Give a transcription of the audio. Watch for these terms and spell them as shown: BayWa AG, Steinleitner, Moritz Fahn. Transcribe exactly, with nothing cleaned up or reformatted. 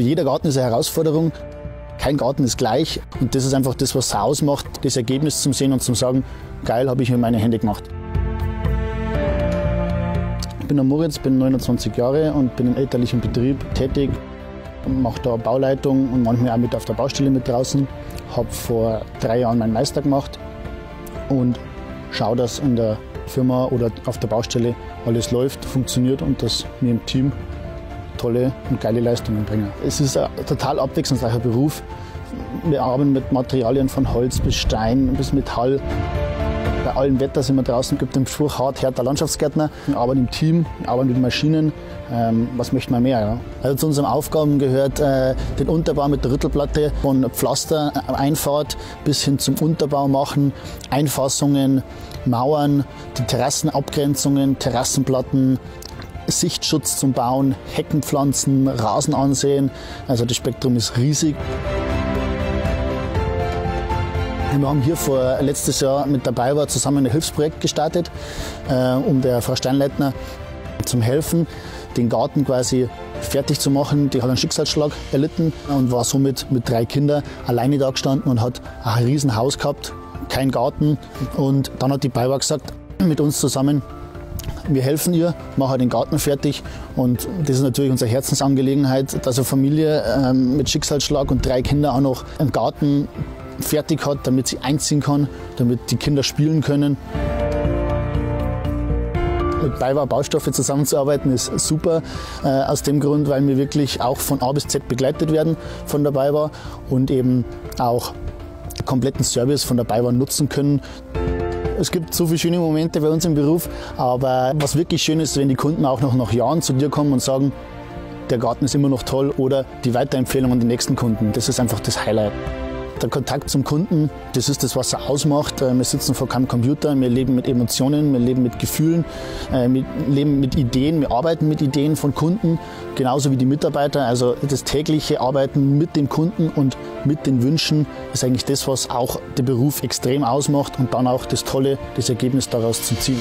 Also jeder Garten ist eine Herausforderung, kein Garten ist gleich und das ist einfach das, was es ausmacht, das Ergebnis zum Sehen und zum Sagen, geil, habe ich mir meine Hände gemacht. Ich bin der Moritz, bin neunundzwanzig Jahre und bin im elterlichen Betrieb tätig, mache da Bauleitung und manchmal auch mit auf der Baustelle mit draußen, habe vor drei Jahren meinen Meister gemacht und schaue, dass in der Firma oder auf der Baustelle alles läuft, funktioniert und dass wir im Team tolle und geile Leistungen bringen. Es ist ein total abwechslungsreicher Beruf. Wir arbeiten mit Materialien von Holz bis Stein bis Metall. Bei allem Wetter sind wir draußen, gibt den Spruch hart, härter Landschaftsgärtner. Wir arbeiten im Team, wir arbeiten mit Maschinen. Ähm, was möchte man mehr? Ja? Also zu unseren Aufgaben gehört äh, den Unterbau mit der Rüttelplatte, von Pflastereinfahrt bis hin zum Unterbau machen, Einfassungen, Mauern, die Terrassenabgrenzungen, Terrassenplatten, Sichtschutz zum Bauen, Heckenpflanzen, Rasen ansehen. Also das Spektrum ist riesig. Wir haben hier vor letztes Jahr mit der BayWa zusammen ein Hilfsprojekt gestartet, äh, um der Frau Steinleitner zum Helfen, den Garten quasi fertig zu machen. Die hat einen Schicksalsschlag erlitten und war somit mit drei Kindern alleine da gestanden und hat ein riesen Haus gehabt, kein Garten. Und dann hat die BayWa gesagt, mit uns zusammen, wir helfen ihr, machen den Garten fertig und das ist natürlich unsere Herzensangelegenheit, dass eine Familie äh, mit Schicksalsschlag und drei Kindern auch noch einen Garten fertig hat, damit sie einziehen kann, damit die Kinder spielen können. Mit BayWa Baustoffe zusammenzuarbeiten ist super, äh, aus dem Grund, weil wir wirklich auch von A bis Z begleitet werden von der BayWa und eben auch kompletten Service von der BayWa nutzen können. Es gibt so viele schöne Momente bei uns im Beruf, aber was wirklich schön ist, wenn die Kunden auch noch nach Jahren zu dir kommen und sagen, der Garten ist immer noch toll oder die Weiterempfehlung an die nächsten Kunden, das ist einfach das Highlight. Der Kontakt zum Kunden, das ist das, was er ausmacht. Wir sitzen vor keinem Computer, wir leben mit Emotionen, wir leben mit Gefühlen, wir leben mit Ideen, wir arbeiten mit Ideen von Kunden, genauso wie die Mitarbeiter. Also das tägliche Arbeiten mit dem Kunden und mit den Wünschen ist eigentlich das, was auch den Beruf extrem ausmacht und dann auch das Tolle, das Ergebnis daraus zu ziehen.